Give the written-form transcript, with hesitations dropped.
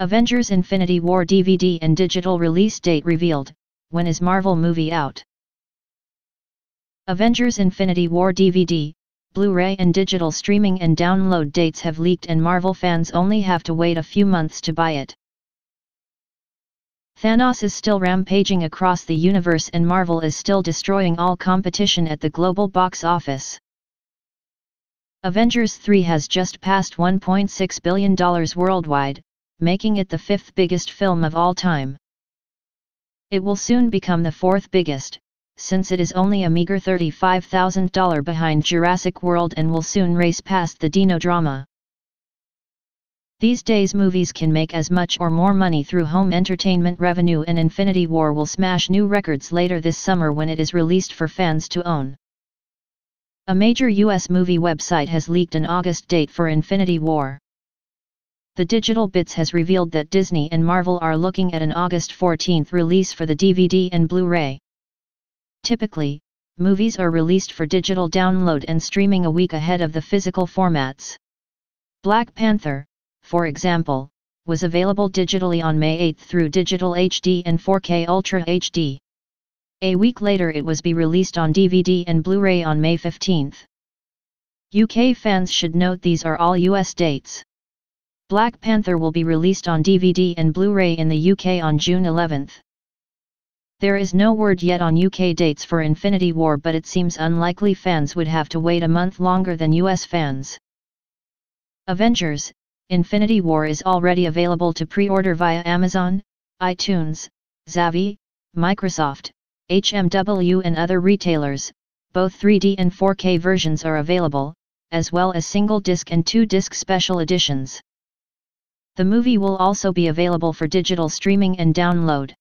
Avengers Infinity War DVD and digital release date revealed. When is Marvel movie out? Avengers Infinity War DVD, Blu-ray and digital streaming and download dates have leaked, and Marvel fans only have to wait a few months to buy it. Thanos is still rampaging across the universe, and Marvel is still destroying all competition at the global box office. Avengers 3 has just passed $1.6 billion worldwide, making it the fifth biggest film of all time. It will soon become the fourth biggest, since it is only a meager $35,000 behind Jurassic World and will soon race past the dino drama. These days movies can make as much or more money through home entertainment revenue, and Infinity War will smash new records later this summer when it is released for fans to own. A major US movie website has leaked an August date for Infinity War. The Digital Bits has revealed that Disney and Marvel are looking at an August 14th release for the DVD and Blu-ray. Typically, movies are released for digital download and streaming a week ahead of the physical formats. Black Panther, for example, was available digitally on May 8 through Digital HD and 4K Ultra HD. A week later it was released on DVD and Blu-ray on May 15. UK fans should note these are all US dates. Black Panther will be released on DVD and Blu-ray in the UK on June 11. There is no word yet on UK dates for Infinity War, but it seems unlikely fans would have to wait a month longer than US fans. Avengers: Infinity War is already available to pre-order via Amazon, iTunes, Zavvi, Microsoft, HMW and other retailers. Both 3D and 4K versions are available, as well as single disc and two disc special editions. The movie will also be available for digital streaming and download.